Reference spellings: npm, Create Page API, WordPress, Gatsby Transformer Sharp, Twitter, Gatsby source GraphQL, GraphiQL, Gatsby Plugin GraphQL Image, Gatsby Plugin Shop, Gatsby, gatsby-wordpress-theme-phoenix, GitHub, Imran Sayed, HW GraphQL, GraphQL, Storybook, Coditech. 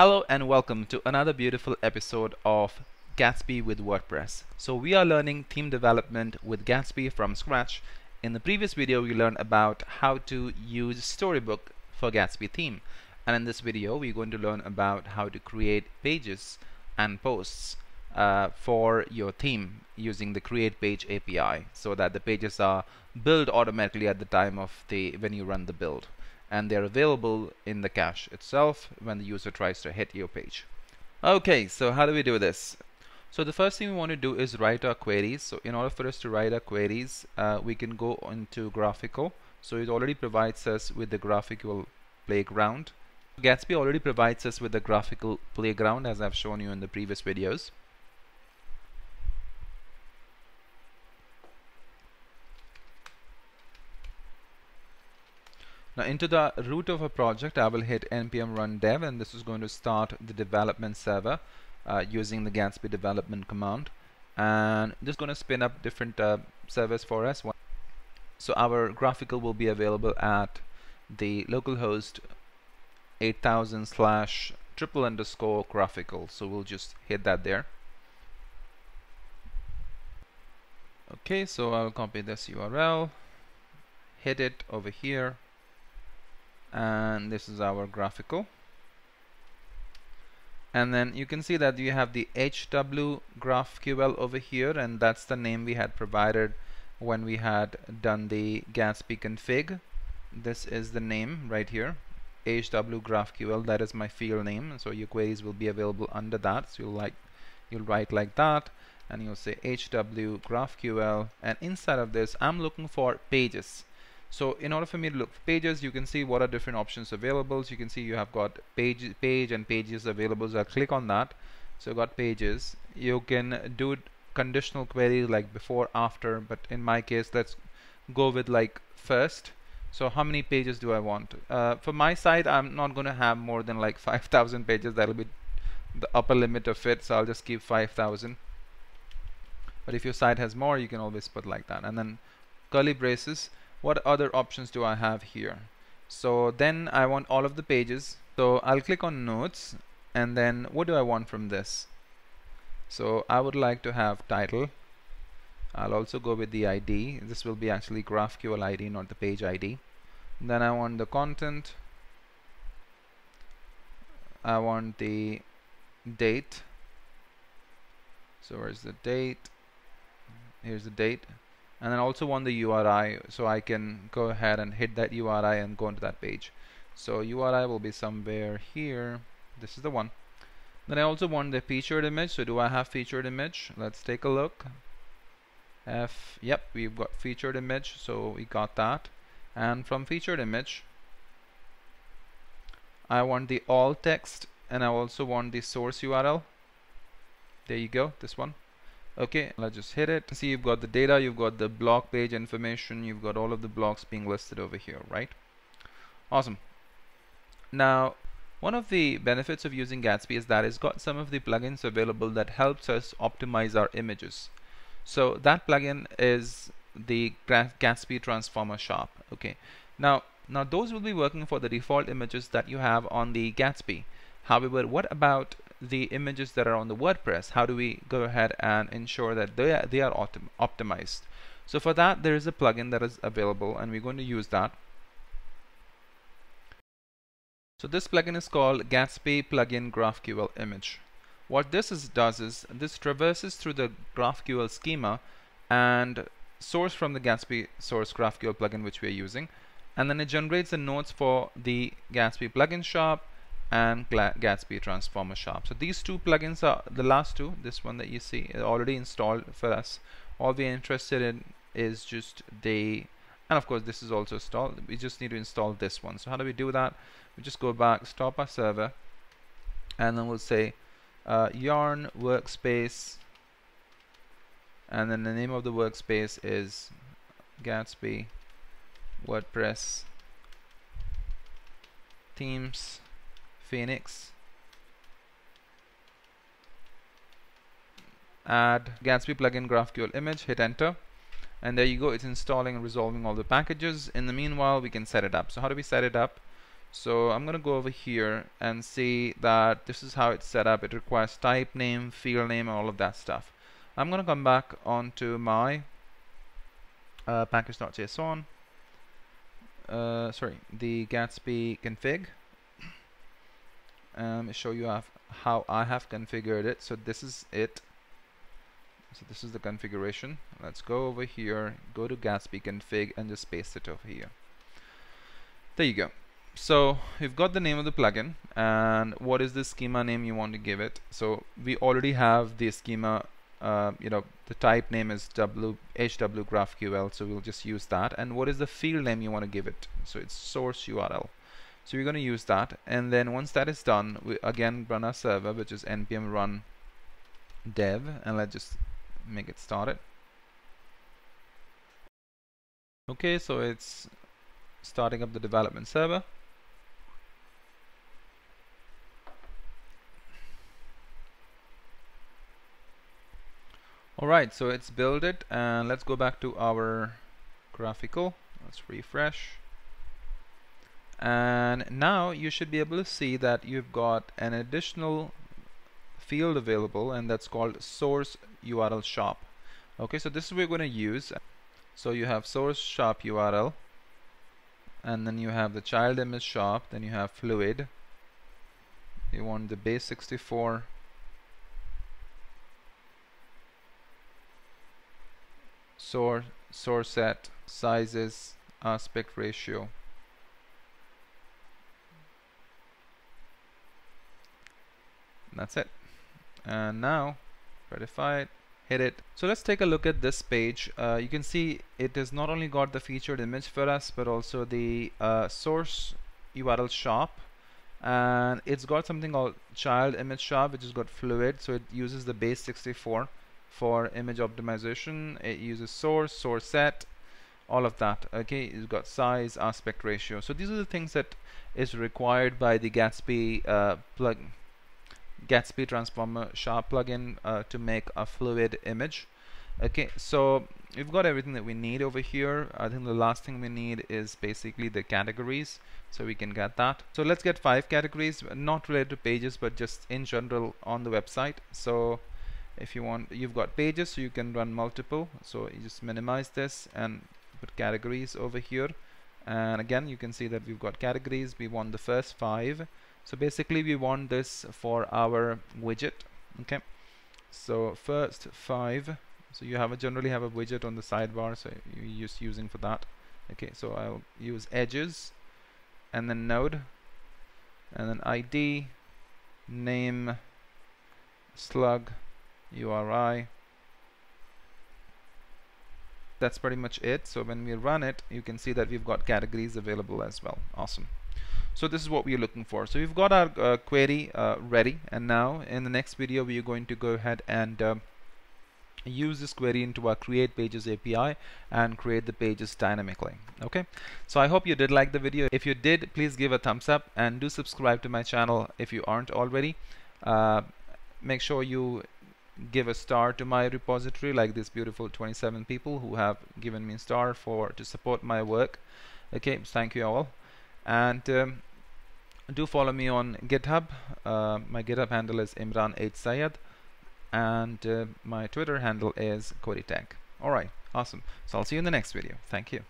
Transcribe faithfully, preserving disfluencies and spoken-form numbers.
Hello and welcome to another beautiful episode of Gatsby with WordPress. So we are learning theme development with Gatsby from scratch. In the previous video we learned about how to use Storybook for Gatsby theme, and in this video we're going to learn about how to create pages and posts uh, for your theme using the Create Page A P I, so that the pages are built automatically at the time of the when you run the build, and they're available in the cache itself when the user tries to hit your page. Okay, so how do we do this? So the first thing we want to do is write our queries. So in order for us to write our queries, uh, we can go into GraphiQL. So it already provides us with the GraphiQL playground. Gatsby already provides us with the GraphiQL playground, as I've shown you in the previous videos. Now into the root of a project, I will hit npm run dev, and this is going to start the development server uh, using the Gatsby development command, and this is going to spin up different uh, servers for us. So our GraphiQL will be available at the localhost eight thousand slash triple underscore GraphiQL. So we'll just hit that there. Okay, so I'll copy this U R L, hit it over here, and this is our GraphiQL. And then you can see that you have the H W GraphQL over here, and that's the name we had provided when we had done the Gatsby config. This is the name right here, H W GraphQL. That is my field name, so your queries will be available under that. So you'll like you'll write like that, and you'll say H W GraphQL, and inside of this I'm looking for pages. So in order for me to look for pages, you can see what are different options available. So you can see you have got page, page and pages available. So I'll click on that. So I've got pages. You can do conditional queries like before, after, but in my case, let's go with like first. So how many pages do I want? Uh, for my site, I'm not going to have more than like five thousand pages. That'll be the upper limit of it. So I'll just keep five thousand. But if your site has more, you can always put like that. And then curly braces. What other options do I have here? So then I want all of the pages. So I'll click on notes, and then what do I want from this? So I would like to have title. I'll also go with the I D. This will be actually GraphQL I D, not the page I D. And then I want the content. I want the date. So where's the date? Here's the date. And then also want the U R I, so I can go ahead and hit that U R I and go into that page. So U R I will be somewhere here. This is the one. Then I also want the featured image. So do I have featured image? Let's take a look. F, yep, we've got featured image, so we got that. And from featured image, I want the all text, and I also want the source U R L. There you go, this one. Okay, let's just hit it. See, you've got the data, you've got the blog page information, you've got all of the blogs being listed over here, right? Awesome. Now, one of the benefits of using Gatsby is that it's got some of the plugins available that helps us optimize our images. So that plugin is the Gatsby Transformer Sharp. Okay, now, now those will be working for the default images that you have on the Gatsby. However, what about the images that are on the WordPress? How do we go ahead and ensure that they are, they are optim optimized? So for that, there is a plugin that is available, and we're going to use that. So this plugin is called Gatsby Plugin GraphQL Image. What this is, does is this traverses through the GraphQL schema and source from the Gatsby source GraphQL plugin which we are using, and then it generates the nodes for the Gatsby Plugin Shop and Gatsby Transformer Sharp. So these two plugins are the last two. This one that you see is already installed for us. All we're interested in is just the, and of course this is also installed. We just need to install this one. So how do we do that? We just go back, stop our server, and then we'll say uh, yarn workspace, and then the name of the workspace is Gatsby WordPress themes Phoenix. Add Gatsby plugin GraphQL image, hit enter, and there you go. It's installing and resolving all the packages. In the meanwhile, we can set it up. So how do we set it up? So I'm going to go over here and see that this is how it's set up. It requires type name, field name, all of that stuff. I'm going to come back onto my uh, package.json. Uh, sorry, the Gatsby config. Um, show you how I have configured it. So this is it. So this is the configuration. Let's go over here, go to Gatsby config, and just paste it over here. There you go. So you've got the name of the plugin, and what is the schema name you want to give it. So we already have the schema. Uh, you know, the type name is W H W GraphQL, so we'll just use that. And what is the field name you want to give it? So it's source U R L. So we're going to use that. And then once that is done, we again run our server, which is npm run dev, and let's just make it started. Okay, so it's starting up the development server. Alright, so it's built it, and let's go back to our graphical. Let's refresh. And now you should be able to see that you've got an additional field available, and that's called source U R L shop. Okay, so this is what we're going to use. So you have source shop U R L, and then you have the child image shop, then you have fluid. You want the base sixty-four source source set, sizes, aspect ratio. That's it. And now verify it, hit it. So let's take a look at this page. Uh, you can see it has not only got the featured image for us, but also the uh, source U R L shop, and it's got something called child image shop, which has got fluid. So it uses the base sixty-four for image optimization. It uses source, source set, all of that. Okay, it's got size, aspect ratio. So these are the things that is required by the Gatsby uh, plugin. Gatsby Transformer Sharp plugin uh, to make a fluid image. Okay, so we've got everything that we need over here. I think the last thing we need is basically the categories, so we can get that. So let's get five categories, not related to pages, but just in general on the website. So if you want, you've got pages, so you can run multiple. So you just minimize this and put categories over here. And again, you can see that we've got categories. We want the first five. So basically we want this for our widget. Okay, so first five. So you have a generally have a widget on the sidebar, so you're just using for that. Okay, so I'll use edges, and then node, and then I D, name, slug, U R I. That's pretty much it. So when we run it, you can see that we've got categories available as well. Awesome. So this is what we're looking for. So we've got our uh, query uh, ready, and now in the next video we are going to go ahead and uh, use this query into our Create Pages A P I and create the pages dynamically. Okay, so I hope you did like the video. If you did, please give a thumbs up and do subscribe to my channel if you aren't already. Uh, make sure you give a star to my repository, like this beautiful twenty-seven people who have given me a star for to support my work. Okay, thank you all. And um, do follow me on GitHub. Uh, my GitHub handle is Imran Sayed, and uh, my Twitter handle is Coditech. All right, awesome. So I'll see you in the next video. Thank you.